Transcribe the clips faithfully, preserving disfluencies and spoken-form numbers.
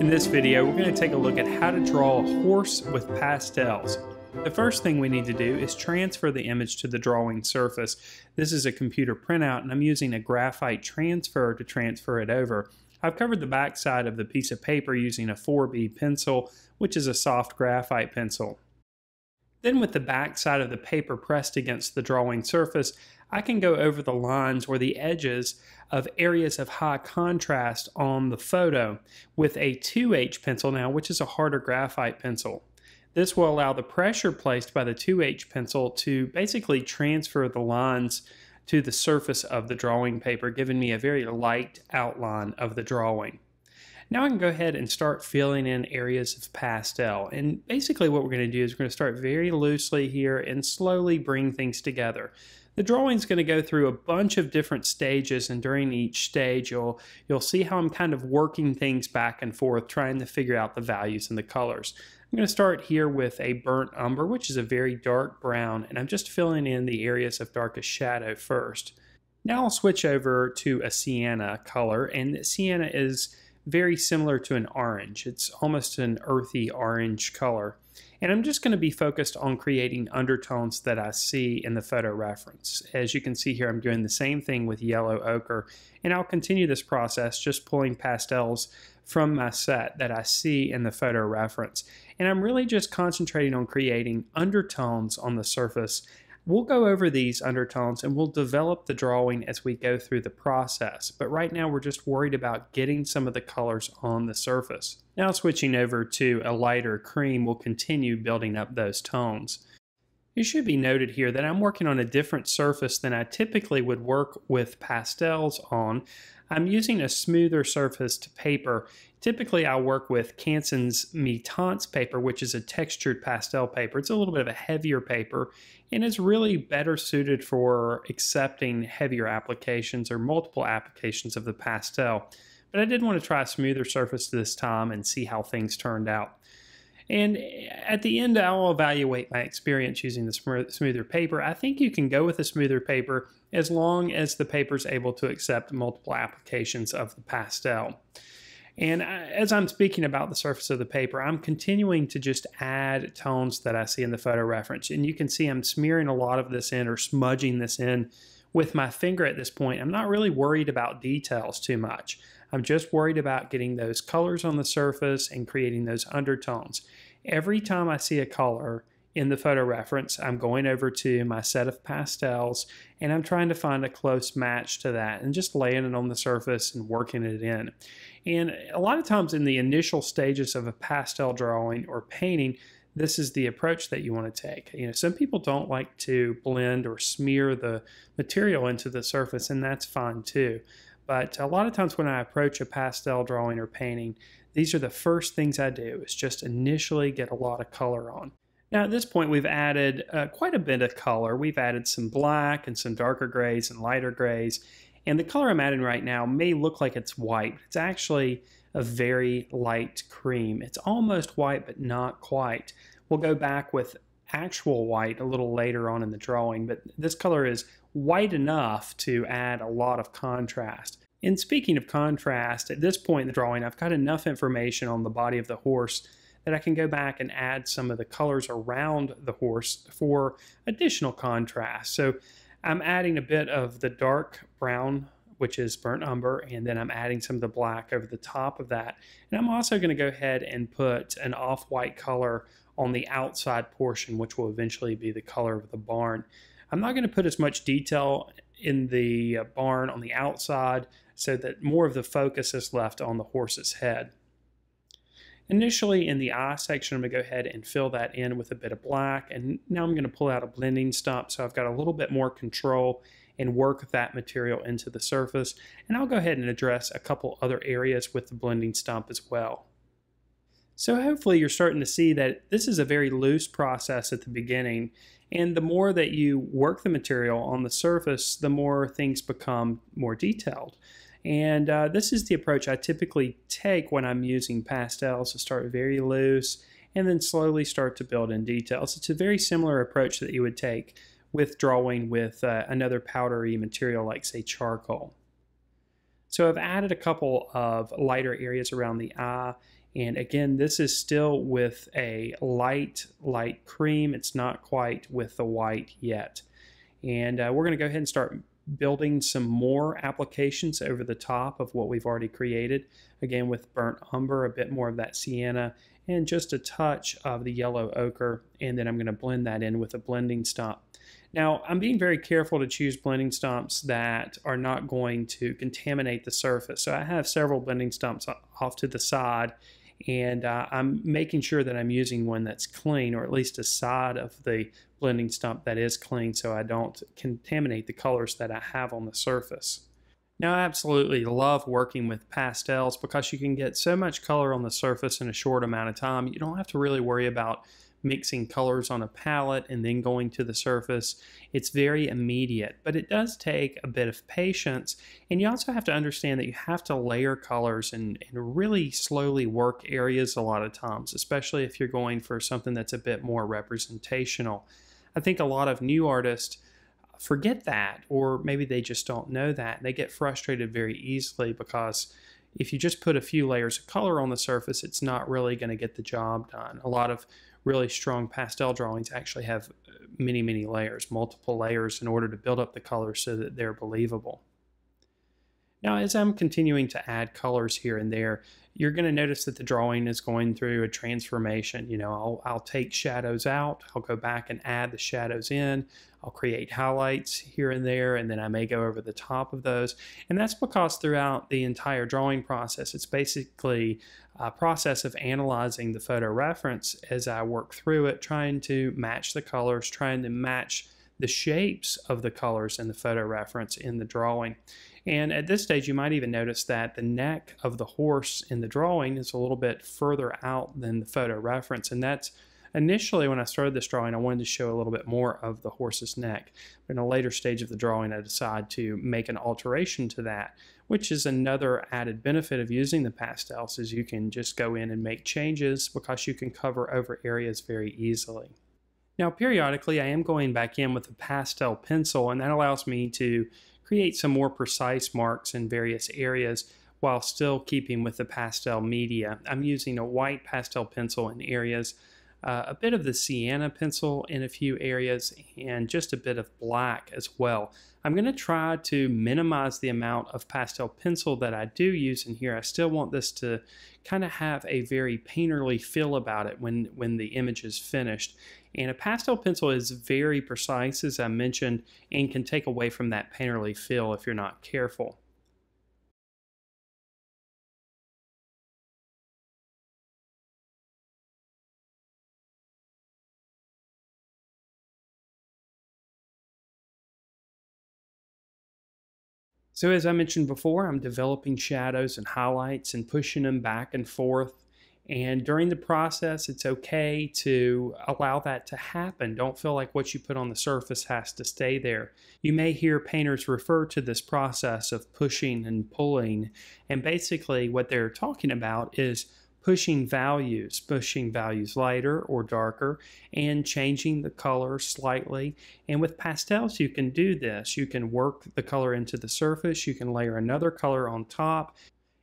In this video, we're going to take a look at how to draw a horse with pastels. The first thing we need to do is transfer the image to the drawing surface. This is a computer printout, and I'm using a graphite transfer to transfer it over. I've covered the backside of the piece of paper using a four B pencil, which is a soft graphite pencil. Then with the backside of the paper pressed against the drawing surface, I can go over the lines or the edges of areas of high contrast on the photo with a two H pencil now, which is a harder graphite pencil. This will allow the pressure placed by the two H pencil to basically transfer the lines to the surface of the drawing paper, giving me a very light outline of the drawing. Now I can go ahead and start filling in areas of pastel. And basically what we're going to do is we're going to start very loosely here and slowly bring things together. The drawing's going to go through a bunch of different stages, and during each stage you'll, you'll see how I'm kind of working things back and forth, trying to figure out the values and the colors. I'm going to start here with a burnt umber, which is a very dark brown, and I'm just filling in the areas of darkest shadow first. Now I'll switch over to a sienna color, and sienna is very similar to an orange. It's almost an earthy orange color. And I'm just going to be focused on creating undertones that I see in the photo reference. As you can see here, I'm doing the same thing with yellow ochre, and I'll continue this process just pulling pastels from my set that I see in the photo reference. And I'm really just concentrating on creating undertones on the surface. We'll go over these undertones and we'll develop the drawing as we go through the process. But right now we're just worried about getting some of the colors on the surface. Now switching over to a lighter cream, we'll continue building up those tones. It should be noted here that I'm working on a different surface than I typically would work with pastels on. I'm using a smoother surface to paper. Typically I work with Cansen's Mittance paper, which is a textured pastel paper. It's a little bit of a heavier paper, and it's really better suited for accepting heavier applications or multiple applications of the pastel. But I did want to try a smoother surface this time and see how things turned out. And at the end, I'll evaluate my experience using the smoother paper. I think you can go with a smoother paper as long as the paper is able to accept multiple applications of the pastel. And as I'm speaking about the surface of the paper, I'm continuing to just add tones that I see in the photo reference. And you can see I'm smearing a lot of this in or smudging this in with my finger at this point. I'm not really worried about details too much. I'm just worried about getting those colors on the surface and creating those undertones. Every time I see a color in the photo reference, I'm going over to my set of pastels and I'm trying to find a close match to that and just laying it on the surface and working it in. And a lot of times in the initial stages of a pastel drawing or painting, this is the approach that you want to take. You know, some people don't like to blend or smear the material into the surface, and that's fine too. But a lot of times when I approach a pastel drawing or painting, these are the first things I do, is just initially get a lot of color on. Now at this point we've added uh, quite a bit of color. We've added some black and some darker grays and lighter grays. And the color I'm adding right now may look like it's white. It's actually a very light cream. It's almost white, but not quite. We'll go back with actual white a little later on in the drawing, but this color is white enough to add a lot of contrast. And speaking of contrast, at this point in the drawing, I've got enough information on the body of the horse that I can go back and add some of the colors around the horse for additional contrast. So I'm adding a bit of the dark brown, which is burnt umber, and then I'm adding some of the black over the top of that. And I'm also going to go ahead and put an off-white color on the outside portion, which will eventually be the color of the barn. I'm not going to put as much detail in the barn on the outside so that more of the focus is left on the horse's head. Initially in the eye section, I'm going to go ahead and fill that in with a bit of black, and now I'm going to pull out a blending stump so I've got a little bit more control and work that material into the surface. And I'll go ahead and address a couple other areas with the blending stump as well. So hopefully you're starting to see that this is a very loose process at the beginning, and the more that you work the material on the surface, the more things become more detailed. And uh, this is the approach I typically take when I'm using pastels, to start very loose and then slowly start to build in details. It's a very similar approach that you would take with drawing with uh, another powdery material like, say, charcoal. So I've added a couple of lighter areas around the eye, And again, this is still with a light, light cream. It's not quite with the white yet. And uh, we're going to go ahead and start building some more applications over the top of what we've already created. Again, with burnt umber, a bit more of that sienna, and just a touch of the yellow ochre. And then I'm going to blend that in with a blending stomp. Now, I'm being very careful to choose blending stumps that are not going to contaminate the surface. So I have several blending stumps off to the side, and uh, I'm making sure that I'm using one that's clean, or at least a side of the blending stump that is clean, so I don't contaminate the colors that I have on the surface. Now, I absolutely love working with pastels because you can get so much color on the surface in a short amount of time. You don't have to really worry about mixing colors on a palette and then going to the surface. It's very immediate, but it does take a bit of patience, and you also have to understand that you have to layer colors and, and really slowly work areas a lot of times, especially if you're going for something that's a bit more representational. I think a lot of new artists forget that, or maybe they just don't know that. They get frustrated very easily because if you just put a few layers of color on the surface, it's not really going to get the job done. A lot of really strong pastel drawings actually have many, many layers, multiple layers, in order to build up the colors so that they're believable. Now, as I'm continuing to add colors here and there, you're going to notice that the drawing is going through a transformation. You know, I'll, I'll take shadows out, I'll go back and add the shadows in, I'll create highlights here and there, and then I may go over the top of those. And that's because throughout the entire drawing process, it's basically a process of analyzing the photo reference as I work through it, trying to match the colors, trying to match the shapes of the colors in the photo reference in the drawing. And at this stage, you might even notice that the neck of the horse in the drawing is a little bit further out than the photo reference. And that's initially when I started this drawing, I wanted to show a little bit more of the horse's neck. But in a later stage of the drawing, I decided to make an alteration to that, which is another added benefit of using the pastels, is you can just go in and make changes because you can cover over areas very easily. Now, periodically, I am going back in with a pastel pencil, and that allows me to create some more precise marks in various areas while still keeping with the pastel media. I'm using a white pastel pencil in areas, uh, a bit of the sienna pencil in a few areas, and just a bit of black as well. I'm going to try to minimize the amount of pastel pencil that I do use in here. I still want this to kind of have a very painterly feel about it when, when the image is finished. And a pastel pencil is very precise, as I mentioned, and can take away from that painterly feel if you're not careful. So as I mentioned before, I'm developing shadows and highlights and pushing them back and forth. And during the process, it's okay to allow that to happen. Don't feel like what you put on the surface has to stay there. You may hear painters refer to this process of pushing and pulling. And basically what they're talking about is pushing values, pushing values lighter or darker, and changing the color slightly. And with pastels, you can do this. You can work the color into the surface. You can layer another color on top.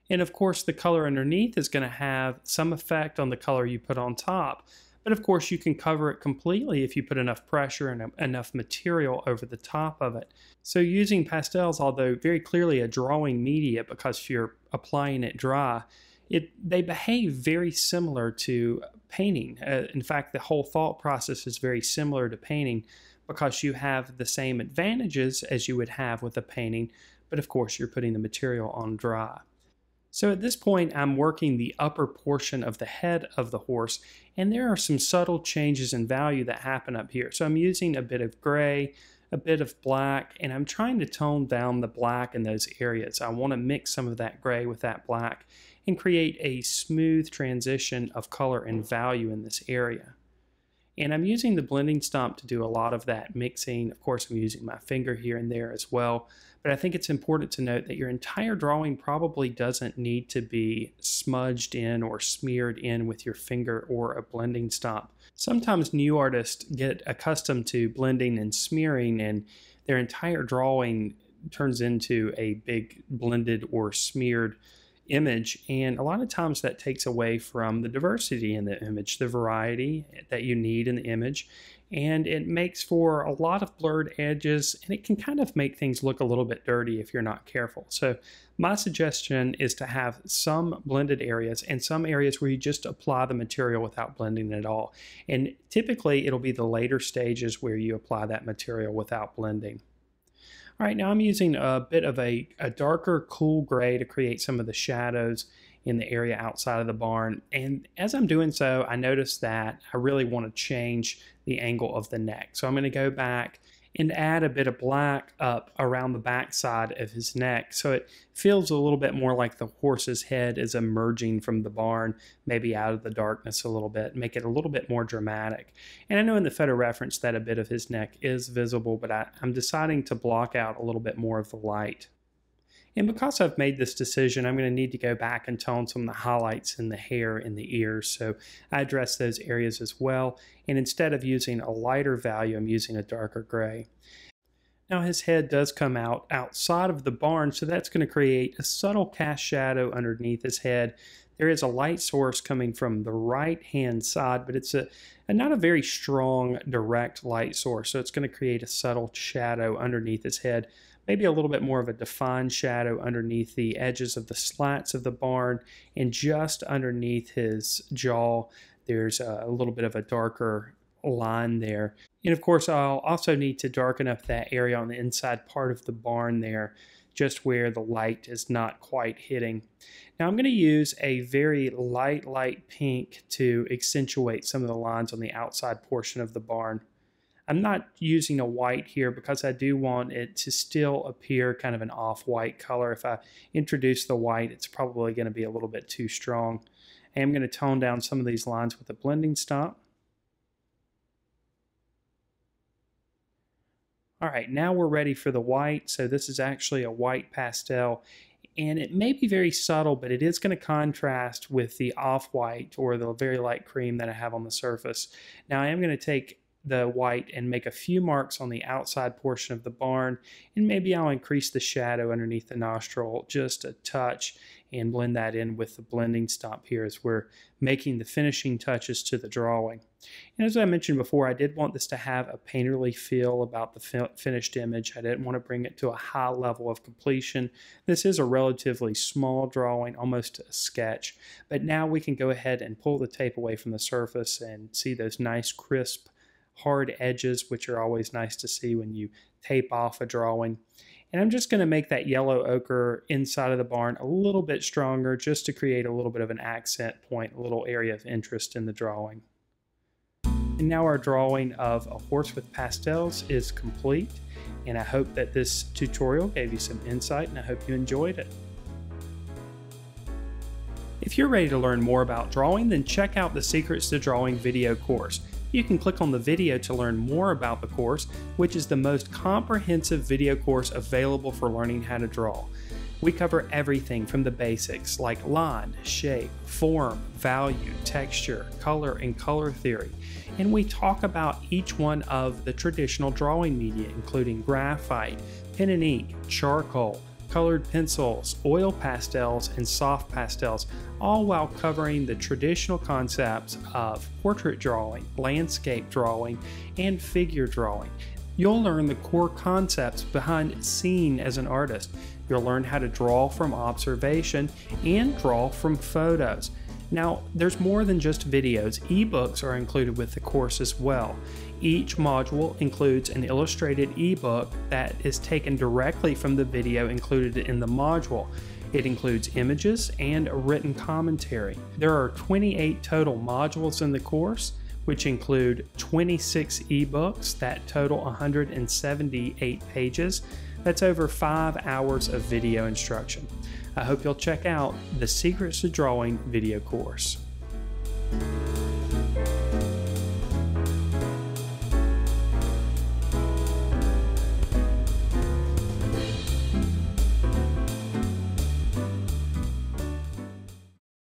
And of course, the color underneath is going to have some effect on the color you put on top. But of course, you can cover it completely if you put enough pressure and enough material over the top of it. So using pastels, although very clearly a drawing media because you're applying it dry, it, they behave very similar to painting. Uh, in fact, the whole thought process is very similar to painting because you have the same advantages as you would have with a painting. But of course, you're putting the material on dry. So at this point, I'm working the upper portion of the head of the horse, and there are some subtle changes in value that happen up here. So I'm using a bit of gray, a bit of black, and I'm trying to tone down the black in those areas. I want to mix some of that gray with that black and create a smooth transition of color and value in this area. And I'm using the blending stump to do a lot of that mixing. Of course, I'm using my finger here and there as well. But I think it's important to note that your entire drawing probably doesn't need to be smudged in or smeared in with your finger or a blending stump. Sometimes new artists get accustomed to blending and smearing, and their entire drawing turns into a big blended or smeared image, and a lot of times that takes away from the diversity in the image, the variety that you need in the image, and it makes for a lot of blurred edges, and it can kind of make things look a little bit dirty if you're not careful. So my suggestion is to have some blended areas and some areas where you just apply the material without blending at all, and typically it'll be the later stages where you apply that material without blending. All right, now I'm using a bit of a, a darker cool gray to create some of the shadows in the area outside of the barn. And as I'm doing so, I notice that I really want to change the angle of the neck. So I'm going to go back and add a bit of black up around the back side of his neck, so it feels a little bit more like the horse's head is emerging from the barn, maybe out of the darkness a little bit, make it a little bit more dramatic. And I know in the photo reference that a bit of his neck is visible, but I, I'm deciding to block out a little bit more of the light. And because I've made this decision, I'm going to need to go back and tone some of the highlights in the hair and the ears. So I address those areas as well. And instead of using a lighter value, I'm using a darker gray. Now his head does come out outside of the barn, so that's going to create a subtle cast shadow underneath his head. There is a light source coming from the right-hand side, but it's a, a not a very strong direct light source. So it's going to create a subtle shadow underneath his head. Maybe a little bit more of a defined shadow underneath the edges of the slats of the barn, and just underneath his jaw, there's a little bit of a darker line there. And of course, I'll also need to darken up that area on the inside part of the barn there, just where the light is not quite hitting. Now I'm going to use a very light, light pink to accentuate some of the lines on the outside portion of the barn. I'm not using a white here because I do want it to still appear kind of an off-white color. If I introduce the white, it's probably going to be a little bit too strong. I am going to tone down some of these lines with a blending stomp. All right, now we're ready for the white. So this is actually a white pastel, and it may be very subtle, but it is going to contrast with the off-white or the very light cream that I have on the surface. Now I am going to take the white and make a few marks on the outside portion of the barn, and maybe I'll increase the shadow underneath the nostril just a touch and blend that in with the blending stomp here as we're making the finishing touches to the drawing. And as I mentioned before, I did want this to have a painterly feel about the finished image. I didn't want to bring it to a high level of completion. This is a relatively small drawing, almost a sketch, but now we can go ahead and pull the tape away from the surface and see those nice crisp hard edges, which are always nice to see when you tape off a drawing. And I'm just going to make that yellow ochre inside of the barn a little bit stronger, just to create a little bit of an accent point, a little area of interest in the drawing. And now our drawing of a horse with pastels is complete, and I hope that this tutorial gave you some insight, and I hope you enjoyed it. If you're ready to learn more about drawing, then check out the Secrets to Drawing video course. You can click on the video to learn more about the course, which is the most comprehensive video course available for learning how to draw. We cover everything from the basics like line, shape, form, value, texture, color, and color theory. And we talk about each one of the traditional drawing media, including graphite, pen and ink, charcoal, colored pencils, oil pastels, and soft pastels, all while covering the traditional concepts of portrait drawing, landscape drawing, and figure drawing. You'll learn the core concepts behind seeing as an artist. You'll learn how to draw from observation and draw from photos. Now, there's more than just videos. Ebooks are included with the course as well. Each module includes an illustrated ebook that is taken directly from the video included in the module. It includes images and a written commentary. There are twenty-eight total modules in the course, which include twenty-six ebooks that total one hundred seventy-eight pages. That's over five hours of video instruction. I hope you'll check out the Secrets to Drawing video course.